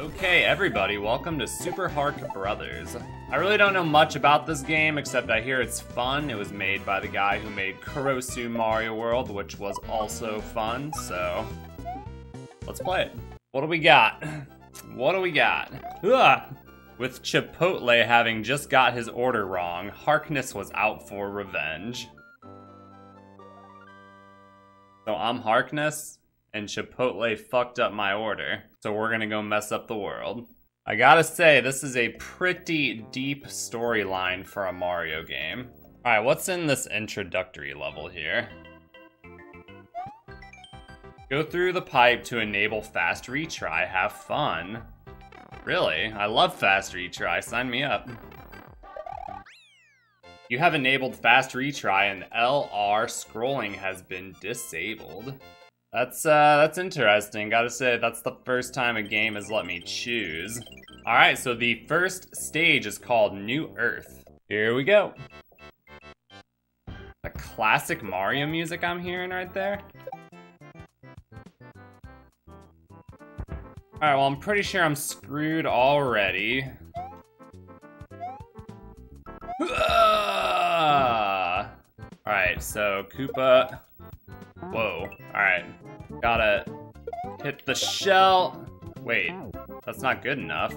Okay, everybody, welcome to Super Hark Brothers. I really don't know much about this game, except I hear it's fun. It was made by the guy who made Kurosu Mario World, which was also fun, so let's play it. What do we got? What do we got? Ugh. With Chipotle having just got his order wrong, Harkness was out for revenge. So I'm Harkness, and Chipotle fucked up my order. So we're gonna go mess up the world. I gotta say, this is a pretty deep storyline for a Mario game. All right, what's in this introductory level here? Go through the pipe to enable fast retry, have fun. Really? I love fast retry, sign me up. You have enabled fast retry and LR scrolling has been disabled. That's interesting. Gotta say, that's the first time a game has let me choose. Alright, so the first stage is called New Earth. Here we go. The classic Mario music I'm hearing right there. Alright, well, I'm pretty sure I'm screwed already. Alright, so Koopa. Whoa, alright. Gotta hit the shell. Wait, that's not good enough.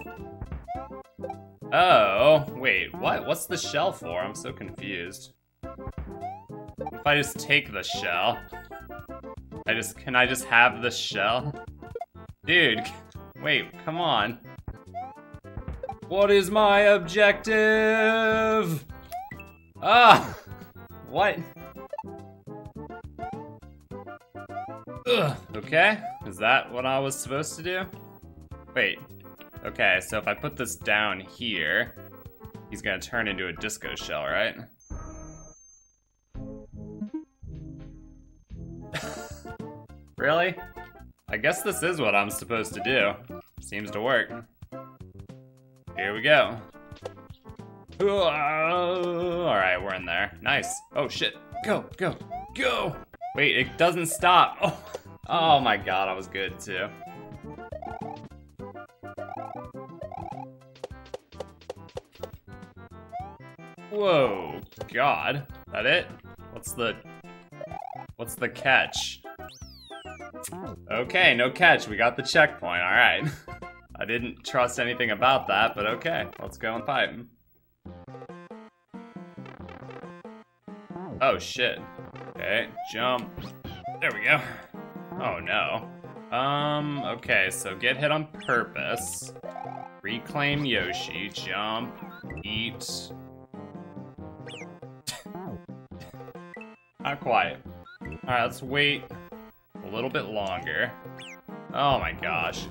Oh, wait, what? What's the shell for? I'm so confused. If I just take the shell, can I just have the shell? Dude, wait, come on. What is my objective? Ah, what? Ugh. Okay, is that what I was supposed to do? Wait, okay, so if I put this down here, he's gonna turn into a disco shell, right? Really? I guess this is what I'm supposed to do. Seems to work. Here we go. All right, we're in there. Nice. Oh shit, go, go, go. Wait, it doesn't stop. Oh my god, I was good too. Whoa, god. That it? What's the catch? Okay, no catch, we got the checkpoint, alright. I didn't trust anything about that, but okay, let's go and pipe. Oh shit. Okay, jump. There we go. Oh no. Okay, so get hit on purpose. Reclaim Yoshi, jump, eat. Not quite. Alright, let's wait a little bit longer. Oh my gosh.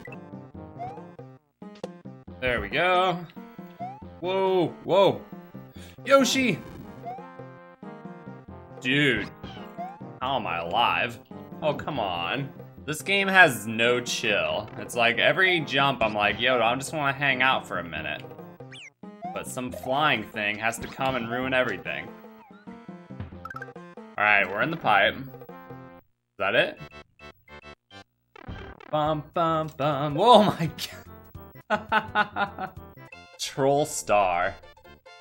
There we go. Whoa, whoa. Yoshi! Dude. How am I alive? Oh, come on. This game has no chill. It's like every jump I'm like, yo, I just want to hang out for a minute. But some flying thing has to come and ruin everything. Alright, we're in the pipe. Is that it? Bum, bum, bum. Whoa, my god. Troll star.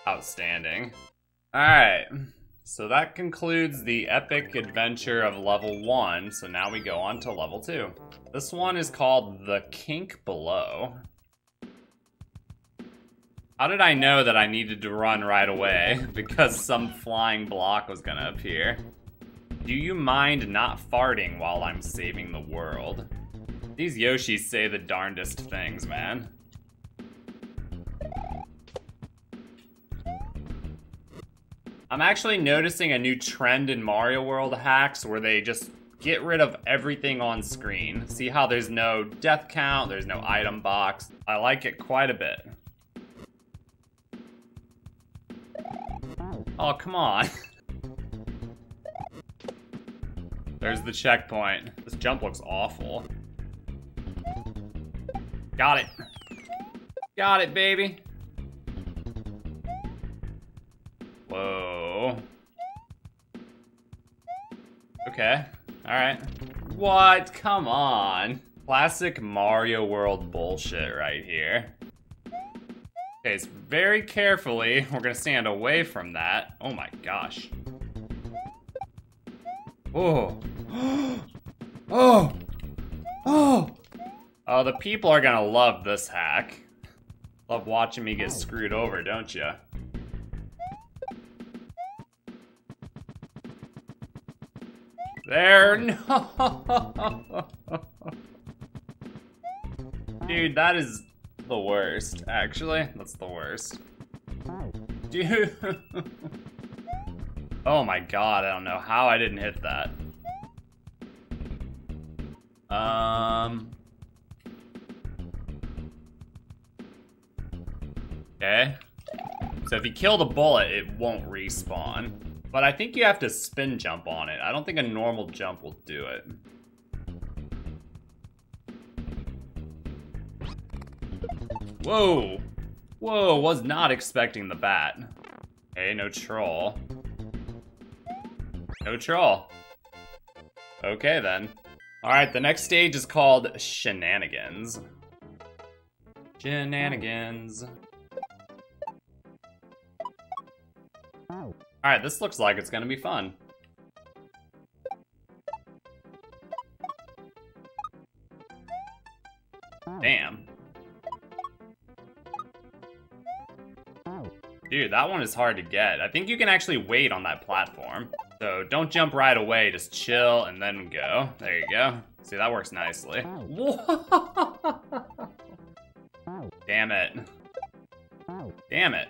Outstanding. Alright. So that concludes the epic adventure of level 1, so now we go on to level 2. This one is called The Kink Below. How did I know that I needed to run right away? Because some flying block was gonna appear. Do you mind not farting while I'm saving the world? These Yoshis say the darndest things, man. I'm actually noticing a new trend in Mario World hacks where they just get rid of everything on screen. See how there's no death count, there's no item box. I like it quite a bit. Oh, come on. There's the checkpoint. This jump looks awful. Got it. Got it, baby. Whoa. Okay. Alright. What? Come on. Classic Mario World bullshit right here. Okay, so very carefully, we're gonna stand away from that. Oh my gosh. Oh. Oh. Oh. Oh, the people are gonna love this hack. Love watching me get screwed over, don't ya? There, no! Dude, that is the worst, actually. That's the worst. Dude! Oh my god, I don't know how I didn't hit that. Okay. So if you kill the bullet, it won't respawn. But I think you have to spin jump on it. I don't think a normal jump will do it. Whoa! Whoa, was not expecting the bat. Hey, no troll. No troll. Okay then. Alright, the next stage is called Shenanigans. Shenanigans. Alright, this looks like it's gonna be fun. Damn. Dude, that one is hard to get. I think you can actually wait on that platform. So don't jump right away, just chill and then go. There you go. See, that works nicely. Damn it. Damn it.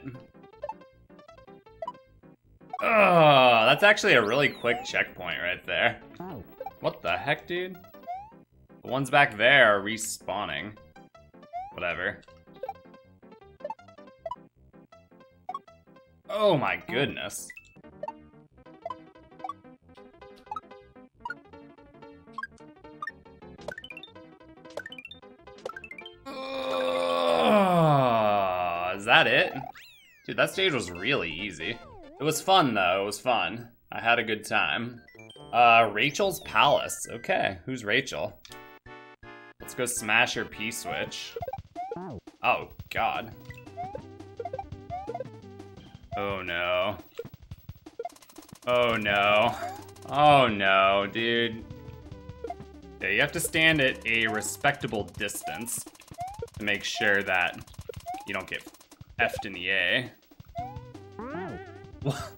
Oh, that's actually a really quick checkpoint right there. What the heck, dude? The ones back there are respawning. Whatever. Oh my goodness. Oh, is that it? Dude, that stage was really easy. It was fun though, it was fun. I had a good time. Rachel's palace, okay, who's Rachel? Let's go smash her P-switch. Oh god. Oh no. Oh no. Oh no, dude. Yeah, you have to stand at a respectable distance to make sure that you don't get effed in the A. What?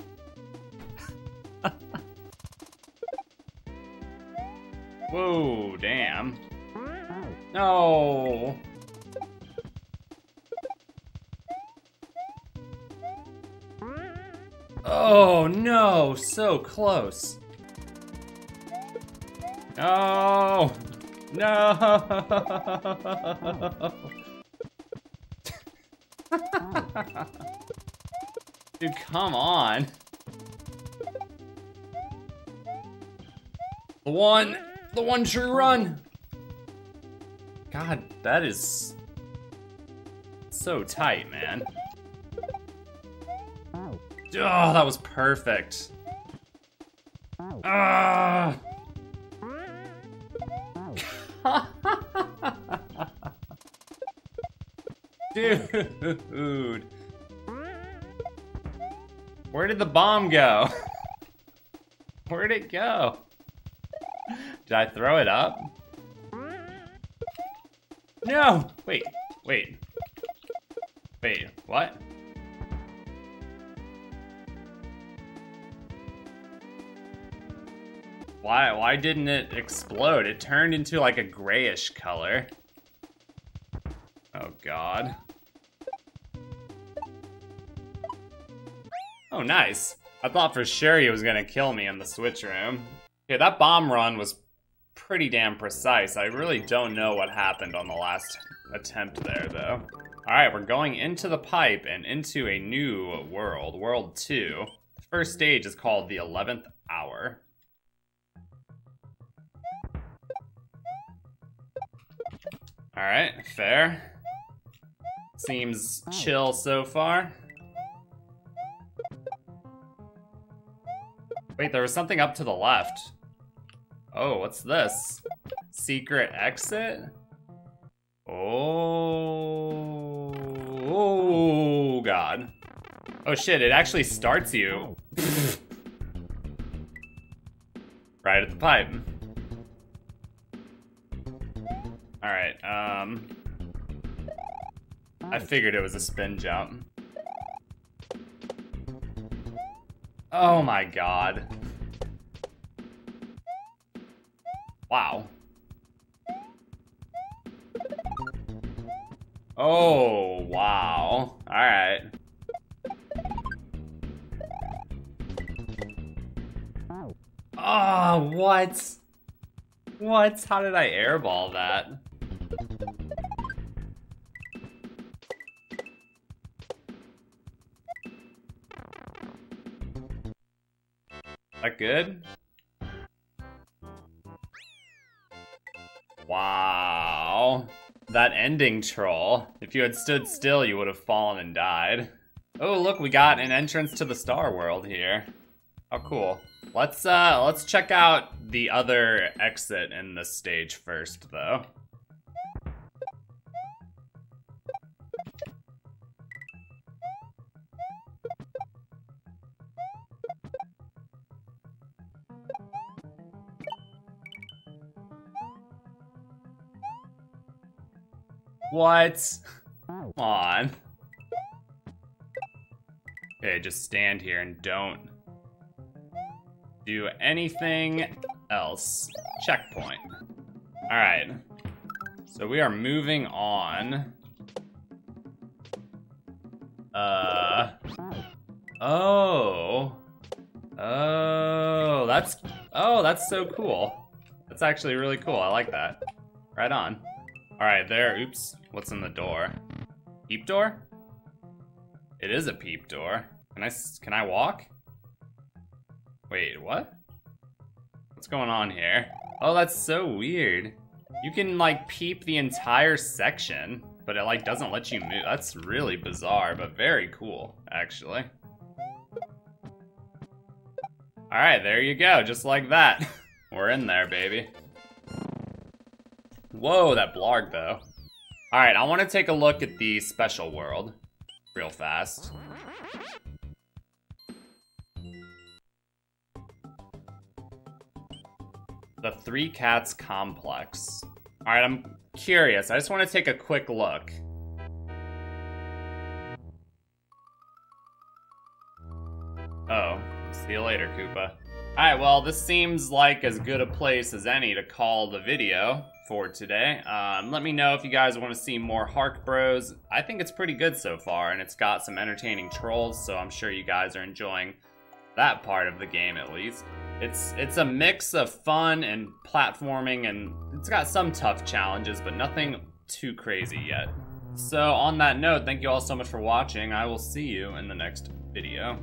Whoa, damn. No. Oh, no, so close. No. No. Dude, come on. The one true run. God, that is so tight, man. Oh, that was perfect. Ah. Dude. Where did the bomb go? Where'd it go? Did I throw it up? No! Wait, wait. Wait, what? Why didn't it explode? It turned into like a grayish color. Oh god. Oh, nice. I thought for sure he was gonna kill me in the switch room. Okay, that bomb run was pretty damn precise. I really don't know what happened on the last attempt there, though. All right, we're going into the pipe and into a new world, World 2. The first stage is called the 11th Hour. All right, fair. Seems chill so far. Wait, there was something up to the left. Oh, what's this? Secret exit? Oh. Oh, God. Oh, shit, it actually starts you. Right at the pipe. Alright, I figured it was a spin jump. Oh my god. Wow. Oh, wow. Alright. Oh, what? What? How did I airball that? That good? Wow. That ending troll. If you had stood still, you would have fallen and died. Oh, look, we got an entrance to the Star World here. Oh, cool. Let's check out the other exit in this stage first, though. What? Come on. Okay, just stand here and don't do anything else. Checkpoint. Alright. So we are moving on. Oh. Oh, that's so cool. That's actually really cool. I like that. Right on. Alright, there. Oops. What's in the door? Peep door? It is a peep door. Can I walk? Wait, what? What's going on here? Oh, that's so weird. You can like peep the entire section, but it like doesn't let you move. That's really bizarre, but very cool, actually. Alright, there you go. Just like that. We're in there, baby. Whoa, that blarg, though. All right, I want to take a look at the special world real fast. The Three Cats Complex. All right, I'm curious. I just want to take a quick look. Oh, see you later, Koopa. All right, well, this seems like as good a place as any to call the video for today. Let me know if you guys want to see more Hark Bros. I think it's pretty good so far, and it's got some entertaining trolls, so I'm sure you guys are enjoying that part of the game at least. It's a mix of fun and platforming, and it's got some tough challenges, but nothing too crazy yet. So on that note, thank you all so much for watching. I will see you in the next video.